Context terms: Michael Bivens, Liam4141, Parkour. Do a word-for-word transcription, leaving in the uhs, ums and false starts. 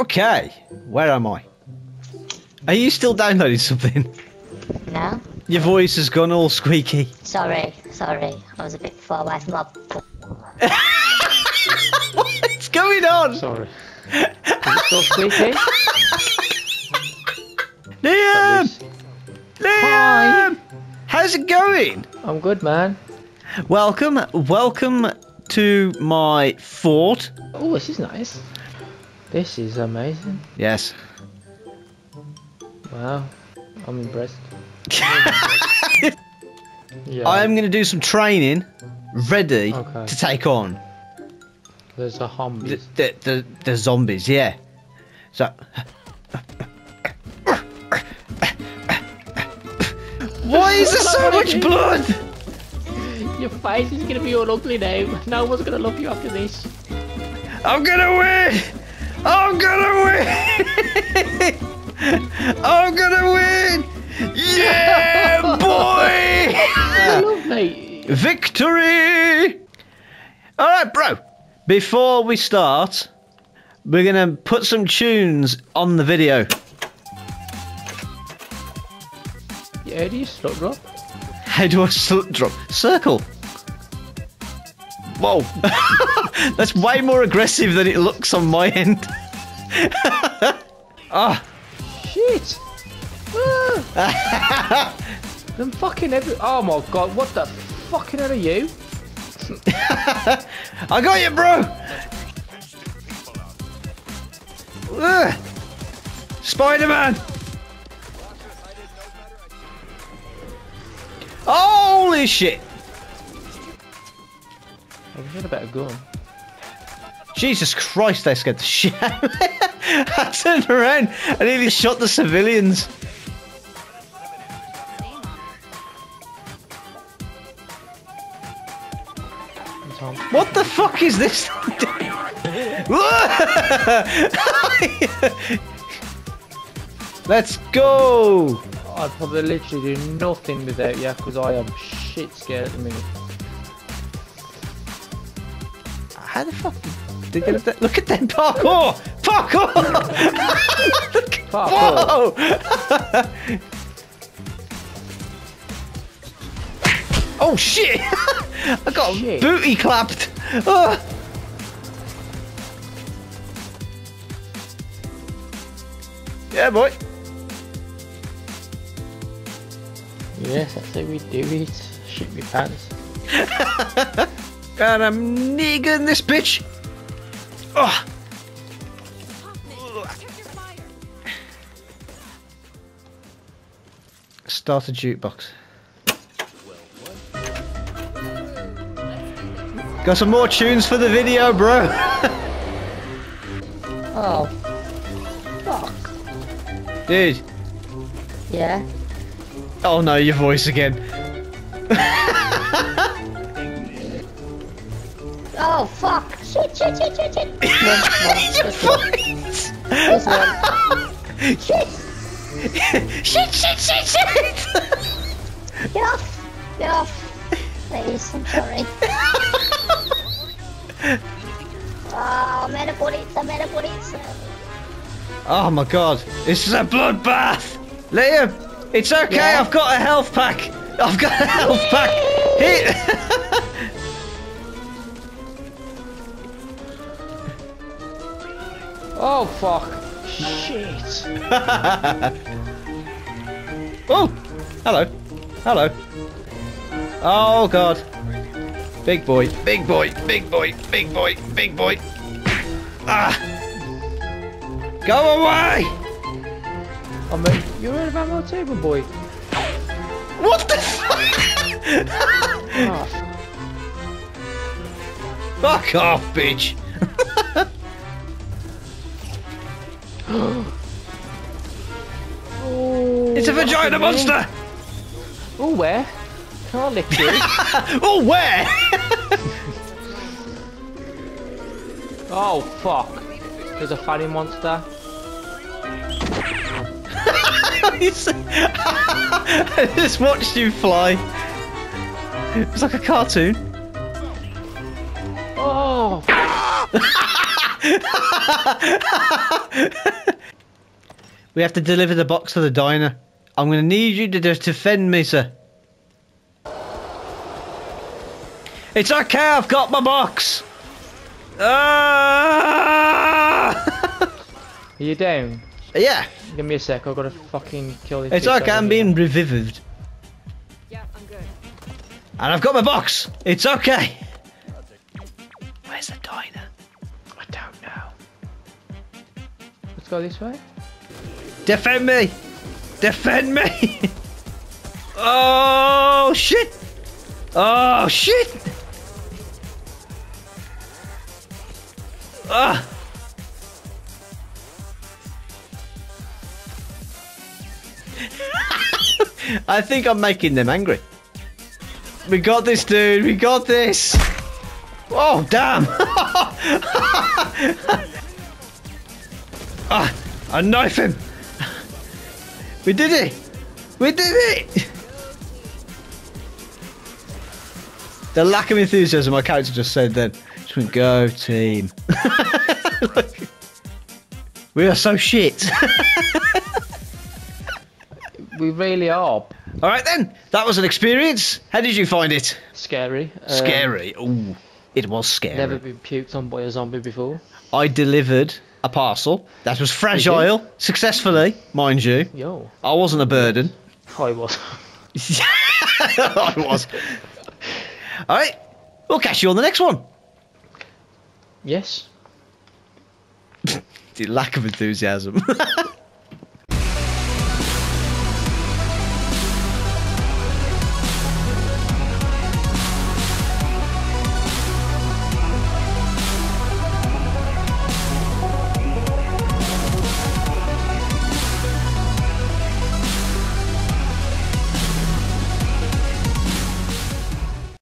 Okay, where am I? Are you still downloading something? No. Your voice has gone all squeaky. Sorry, sorry. I was a bit far away from my... What's going on? Sorry. Is it still squeaky? Liam! Liam! Hi. How's it going? I'm good, man. Welcome, welcome to my fort. Oh, this is nice. This is amazing. Yes. Wow, I'm impressed. Yeah. I am going to do some training, ready okay. to take on. There's the zombies. The, the, the, the zombies, yeah. So. Why is there so much blood? Your face is gonna be all ugly now. No one's gonna love you after this. I'm gonna win! I'm gonna win! I'm gonna win! Yeah, boy! I love me. Victory! All right, bro. Before we start, we're gonna put some tunes on the video. How do you slut drop? How do I slut drop? Circle! Whoa! That's way more aggressive than it looks on my end. Ah! Oh. Shit! Ah. Them fucking every- Oh my god, what the fucking hell are you? I got you, bro! Uh. Spider-Man! Holy shit! Have you heard about a gun? Jesus Christ, they scared the shit out of me. I turned around and nearly shot the civilians. What the fuck is this? Let's go! I'd probably literally do nothing without you because I am shit scared at the minute. How the fuck did they get up there? Look at them parkour! Parkour! Parkour! Whoa! Oh shit! I got shit. Booty clapped! Oh. Yeah, boy! Yes, that's how we do it. Shit me pants. And I'm negging this bitch. Oh. Start a jukebox. Got some more tunes for the video, bro. Oh. Fuck. Dude. Yeah. Oh no, your voice again. Oh fuck! Shit, shit, shit, shit, shit! Your voice! This one. Shit! Shit, shit, shit, shit! Get off! Get off! Please, I'm sorry. Oh, metapoliza, metapoliza. Oh my god, this is a bloodbath! Liam! It's okay, yeah. I've got a health pack! I've got a health pack! Here. Oh fuck! Shit! Oh! Hello! Hello! Oh god! Big boy! Big boy! Big boy! Big boy! Big boy! Ah! Go away! I'm a, you're right about my table, boy. What the fuck? Oh. Fuck off, bitch. Oh, it's a vagina monster. Oh, where? Can't lick you. Oh, where? Oh, fuck. There's a funny monster. I just watched you fly. It was like a cartoon. Oh! We have to deliver the box to the diner. I'm gonna need you to defend me, sir. It's okay, I've got my box! Ah! Are you down? Yeah. Give me a sec, I've got to fucking kill these. It's like I'm being revived. Yeah, I'm good. And I've got my box! It's okay! Where's the diner? I don't know. Let's go this way. Defend me! Defend me! Oh shit! Oh shit! Ah! I think I'm making them angry. We got this, dude. We got this. Oh, damn. Ah, I knife him. We did it. We did it. The lack of enthusiasm my character just said then. Just went, go team. Like, we are so shit. We really are. All right then, that was an experience. How did you find it? Scary. Um, scary. Ooh, it was scary. Never been puked on by a zombie before. I delivered a parcel that was fragile, successfully, mind you. Yo. I wasn't a burden. I was. I was. All right, we'll catch you on the next one. Yes. The lack of enthusiasm.